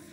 No.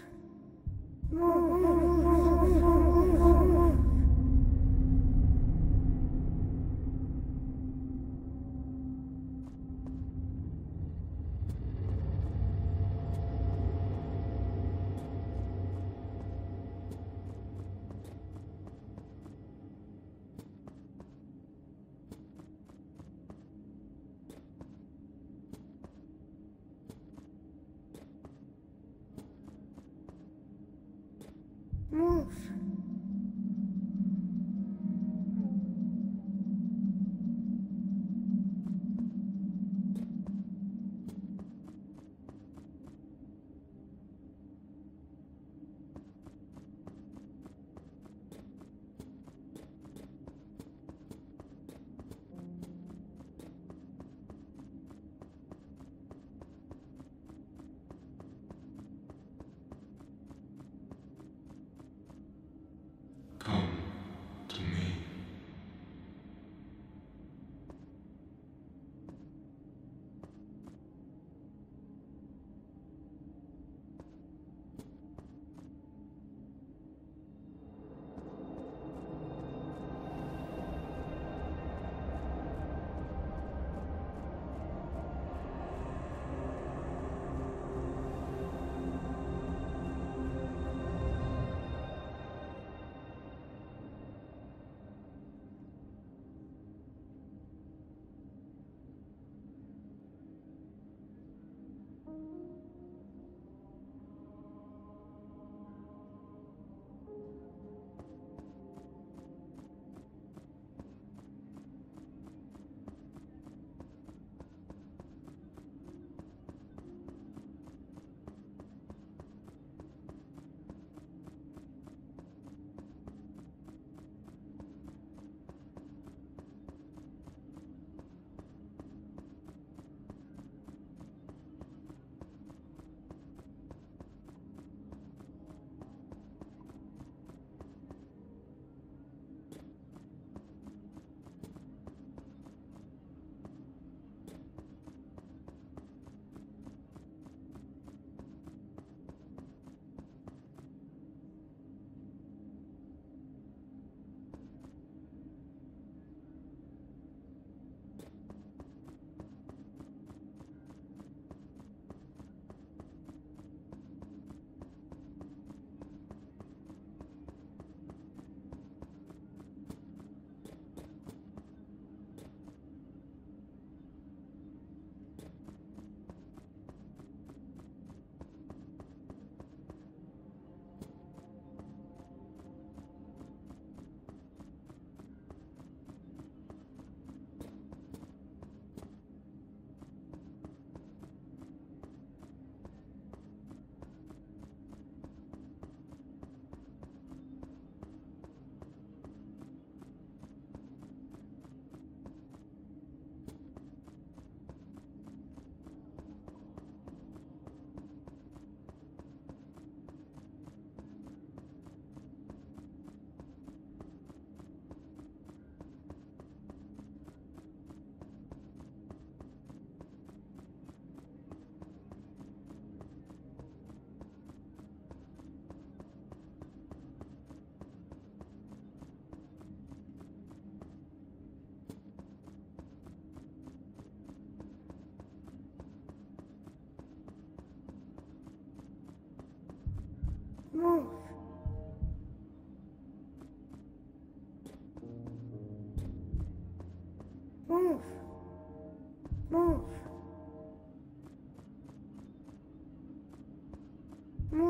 Move, move,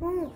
move,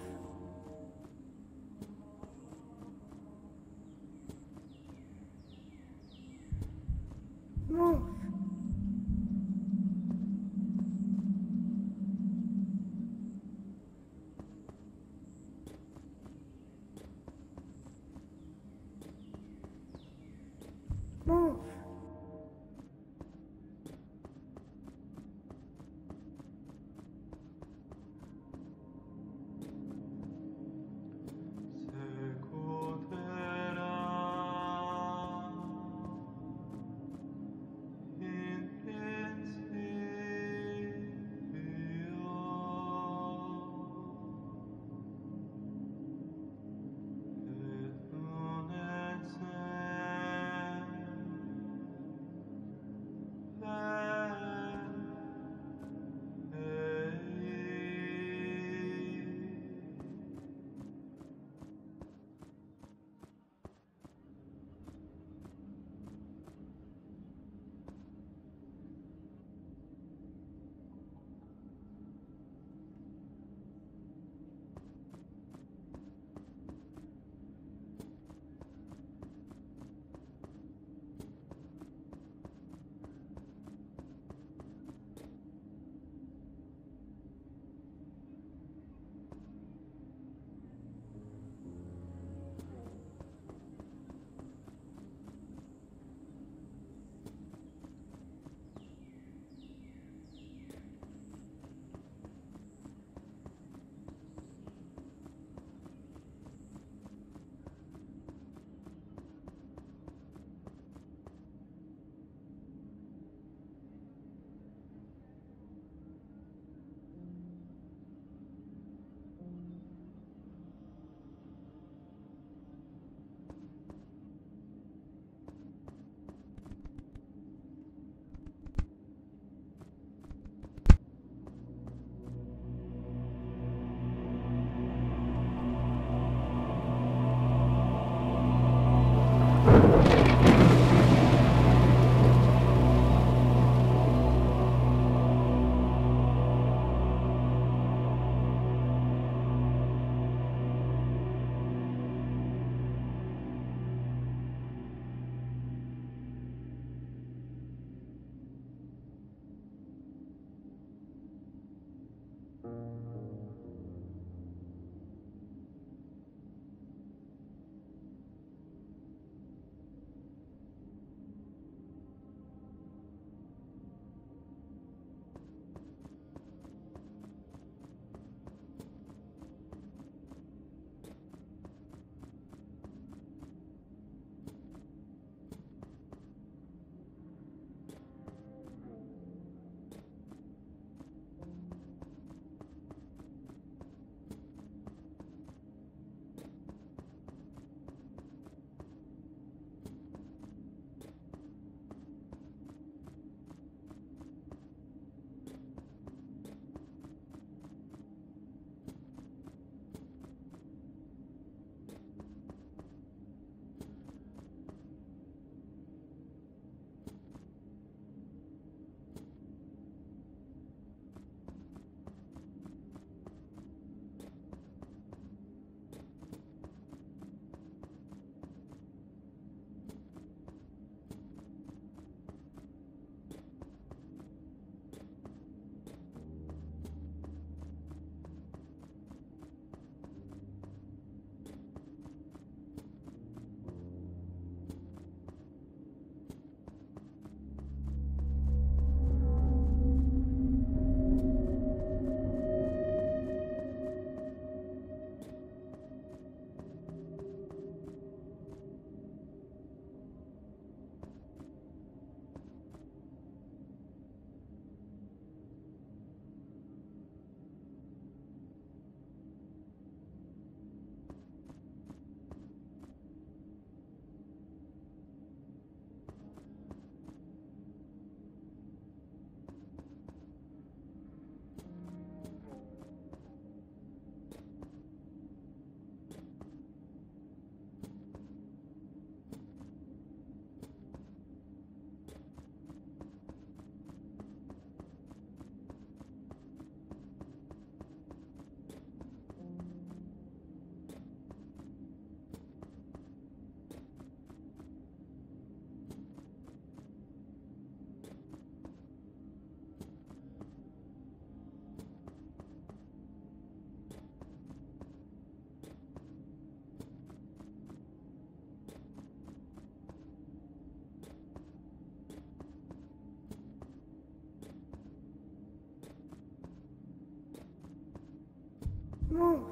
Move.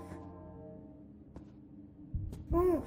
Move.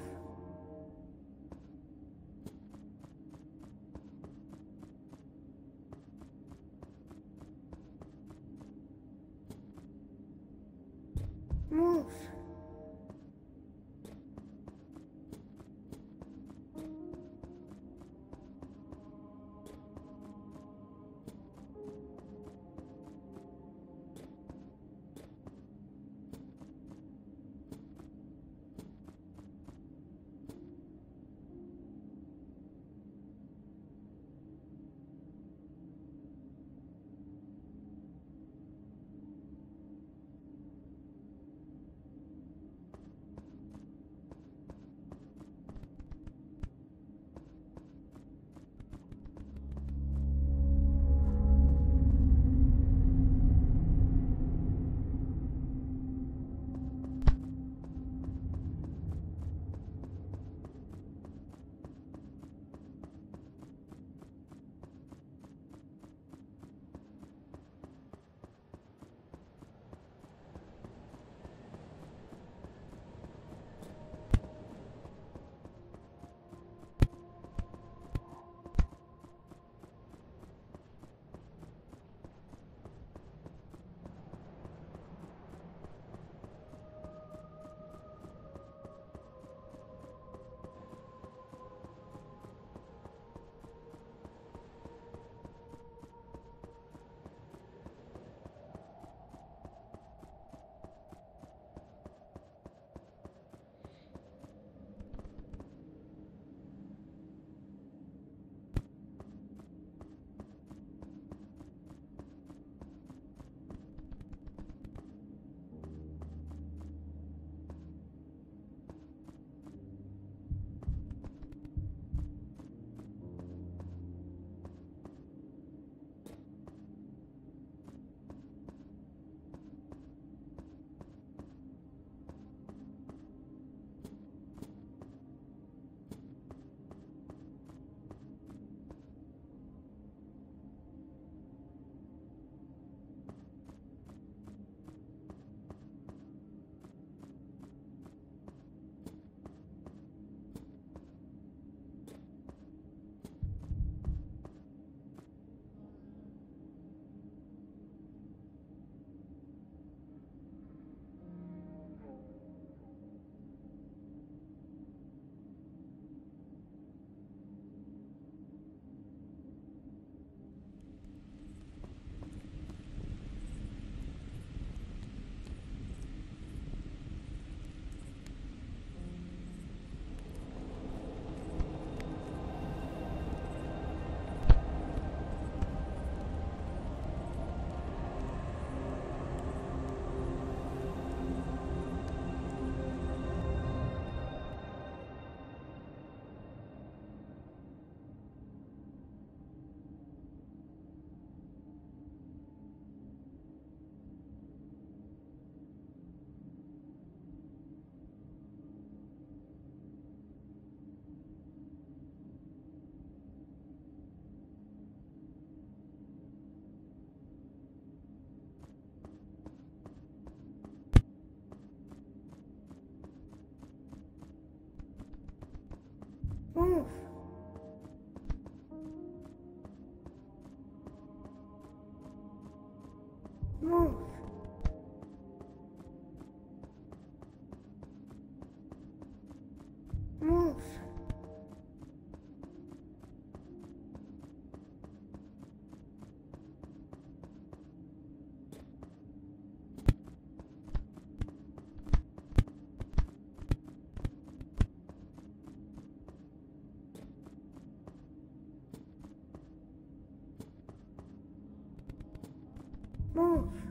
Move. Move. Move.